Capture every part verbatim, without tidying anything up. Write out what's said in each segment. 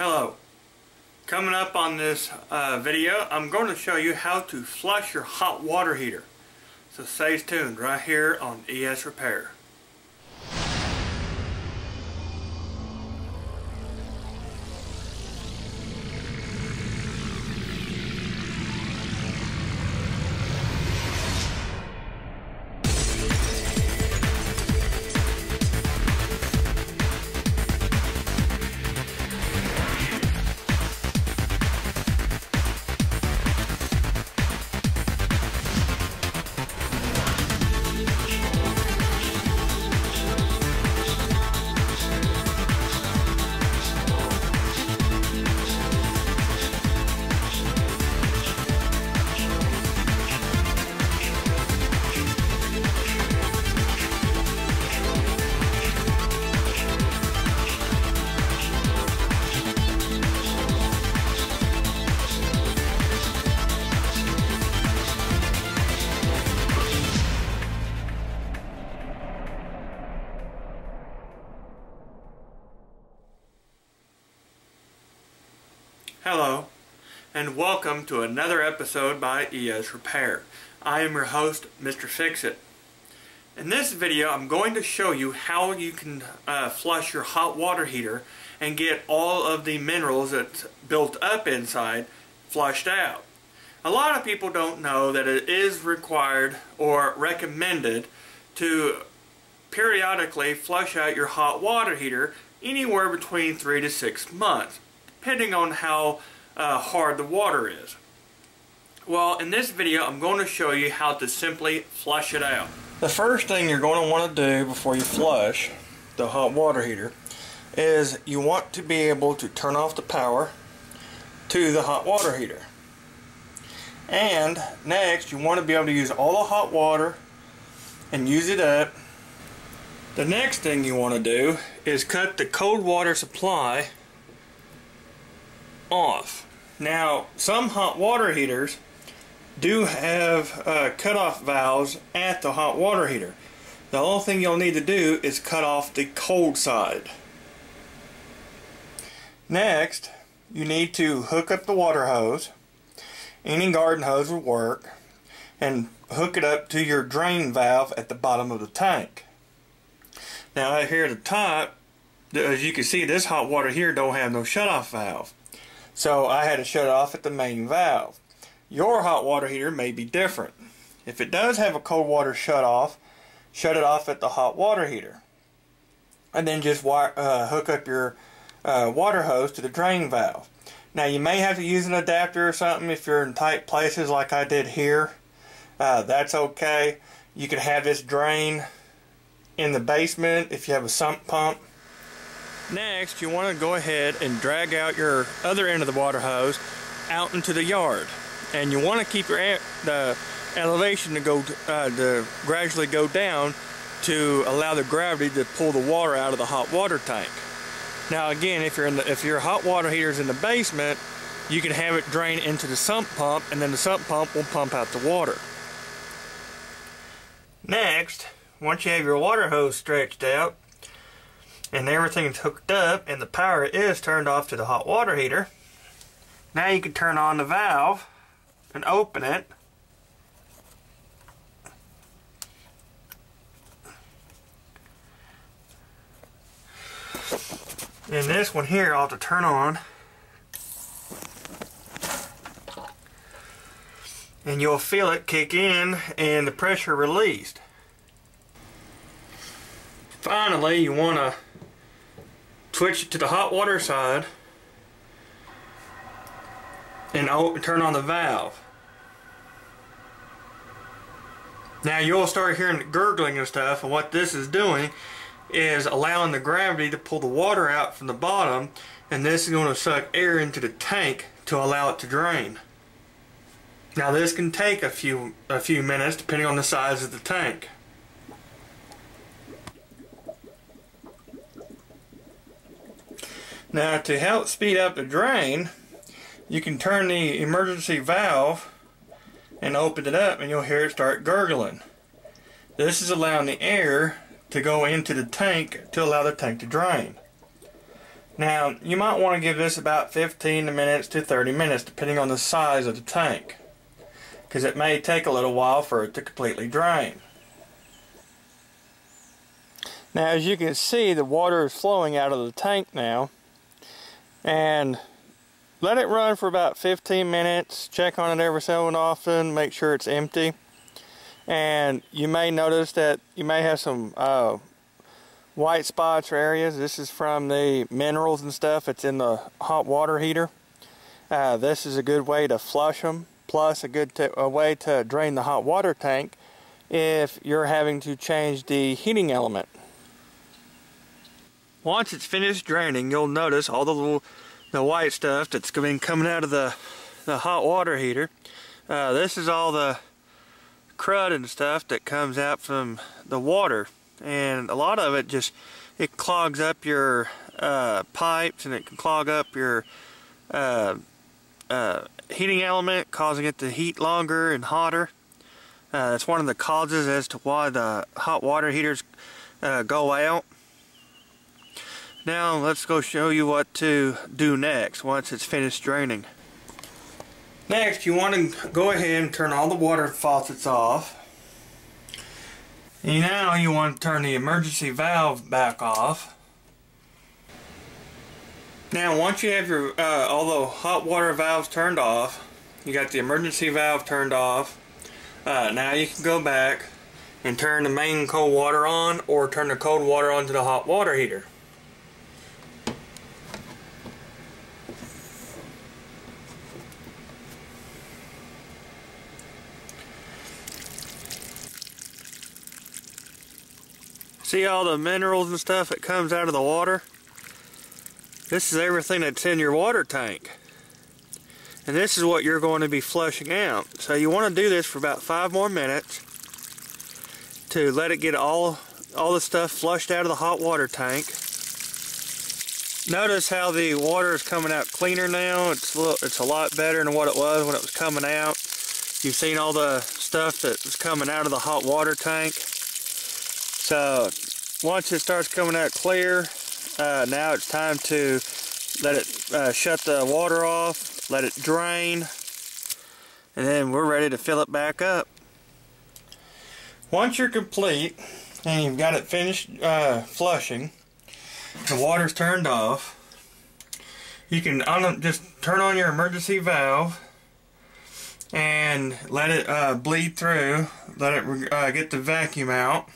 Hello. Coming up on this uh, video, I'm going to show you how to flush your hot water heater. So stay tuned right here on E S Repair. Hello, and welcome to another episode by E S Repair. I am your host, Mister Fixit. In this video, I'm going to show you how you can uh, flush your hot water heater and get all of the minerals that's built up inside flushed out. A lot of people don't know that it is required or recommended to periodically flush out your hot water heater anywhere between three to six months. Depending on how uh, hard the water is. Well, in this video I'm going to show you how to simply flush it out. The first thing you're going to want to do before you flush the hot water heater is you want to be able to turn off the power to the hot water heater. And next you want to be able to use all the hot water and use it up. The next thing you want to do is cut the cold water supply off. Now, some hot water heaters do have uh, cutoff valves at the hot water heater. The only thing you'll need to do is cut off the cold side. Next, you need to hook up the water hose. Any garden hose will work, and hook it up to your drain valve at the bottom of the tank. Now, right here at the top, as you can see, this hot water here don't have no shutoff valve. So I had to shut it off at the main valve. Your hot water heater may be different. If it does have a cold water shut off, shut it off at the hot water heater. And then just wire, uh, hook up your uh, water hose to the drain valve. Now you may have to use an adapter or something if you're in tight places like I did here. Uh, that's okay. You could have this drain in the basement if you have a sump pump. Next, you want to go ahead and drag out your other end of the water hose out into the yard, and you want to keep your the elevation to go uh, to gradually go down to allow the gravity to pull the water out of the hot water tank. Now, again, if you're in the if your hot water heater is in the basement, you can have it drain into the sump pump, and then the sump pump will pump out the water. Next, once you have your water hose stretched out, and everything's hooked up and the power is turned off to the hot water heater, now you can turn on the valve and open it. And this one here I'll have to turn on, and you'll feel it kick in and the pressure released. Finally, you want to switch it to the hot water side and turn on the valve. Now you'll start hearing the gurgling and stuff, and what this is doing is allowing the gravity to pull the water out from the bottom, and this is going to suck air into the tank to allow it to drain. Now this can take a few a few minutes depending on the size of the tank. Now, to help speed up the drain, you can turn the emergency valve and open it up, and you'll hear it start gurgling. This is allowing the air to go into the tank to allow the tank to drain. Now, you might want to give this about fifteen minutes to thirty minutes, depending on the size of the tank, because it may take a little while for it to completely drain. Now, as you can see, the water is flowing out of the tank now, and let it run for about fifteen minutes. Check on it every so often, make sure it's empty, and you may notice that you may have some uh, white spots or areas. This is from the minerals and stuff that's in the hot water heater. Uh, this is a good way to flush them, plus a good t a way to drain the hot water tank if you're having to change the heating element. Once it's finished draining, you'll notice all the little the white stuff that's been coming out of the, the hot water heater. Uh, this is all the crud and stuff that comes out from the water, and a lot of it just it clogs up your uh, pipes, and it can clog up your uh, uh, heating element, causing it to heat longer and hotter. Uh, that's one of the causes as to why the hot water heaters uh, go out. Now let's go show you what to do next once it's finished draining. Next, you want to go ahead and turn all the water faucets off. And now you want to turn the emergency valve back off. Now, once you have your uh, all the hot water valves turned off, you got the emergency valve turned off. Uh, now you can go back and turn the main cold water on, or turn the cold water onto the hot water heater. See all the minerals and stuff that comes out of the water? This is everything that's in your water tank, and this is what you're going to be flushing out. So you want to do this for about five more minutes to let it get all all the stuff flushed out of the hot water tank. Notice how the water is coming out cleaner now. It's a, little, it's a lot better than what it was when it was coming out. You've seen all the stuff that was coming out of the hot water tank. So once it starts coming out clear, uh, now it's time to let it uh, shut the water off, let it drain, and then we're ready to fill it back up. Once you're complete and you've got it finished uh, flushing, the water's turned off, you can un just turn on your emergency valve and let it uh, bleed through, let it uh, get the vacuum out.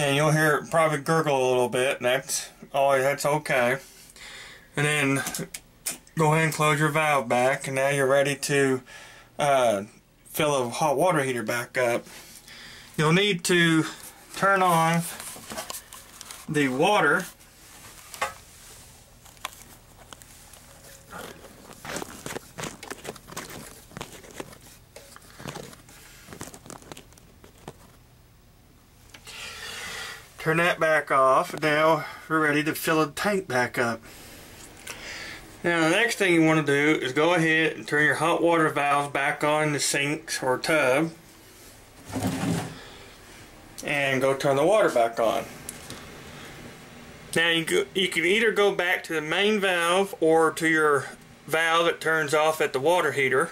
And you'll hear it probably gurgle a little bit, and that's, oh, that's okay. And then go ahead and close your valve back, and now you're ready to uh, fill a hot water heater back up. You'll need to turn on the water. Turn that back off. Now we're ready to fill the tank back up. Now the next thing you want to do is go ahead and turn your hot water valves back on in the sinks or tub, and go turn the water back on. Now you go, you can either go back to the main valve or to your valve that turns off at the water heater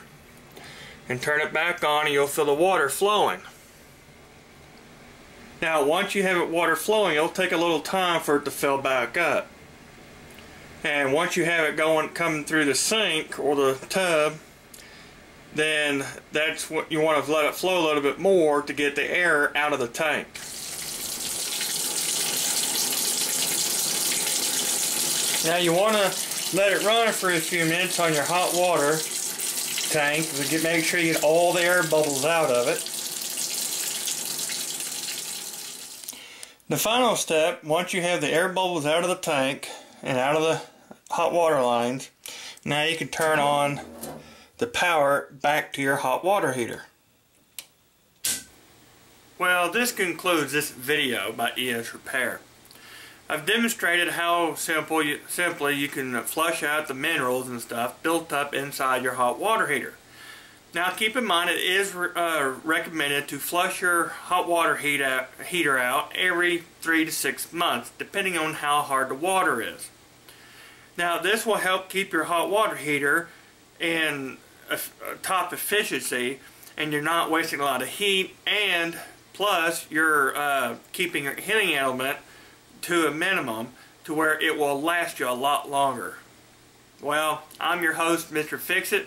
and turn it back on, and you'll feel the water flowing. Now, once you have it water flowing, it'll take a little time for it to fill back up. And once you have it going, coming through the sink or the tub, then that's what you want to let it flow a little bit more to get the air out of the tank. Now you want to let it run for a few minutes on your hot water tank to make sure you get all the air bubbles out of it. The final step, once you have the air bubbles out of the tank and out of the hot water lines, now you can turn on the power back to your hot water heater. Well, this concludes this video by E S Repair. I've demonstrated how simple you, simply you can flush out the minerals and stuff built up inside your hot water heater. Now keep in mind, it is uh, recommended to flush your hot water heat out, heater out every three to six months, depending on how hard the water is. Now this will help keep your hot water heater in a, a top efficiency, and you're not wasting a lot of heat, and plus you're uh, keeping your heating element to a minimum to where it will last you a lot longer. Well, I'm your host, Mister Fixit.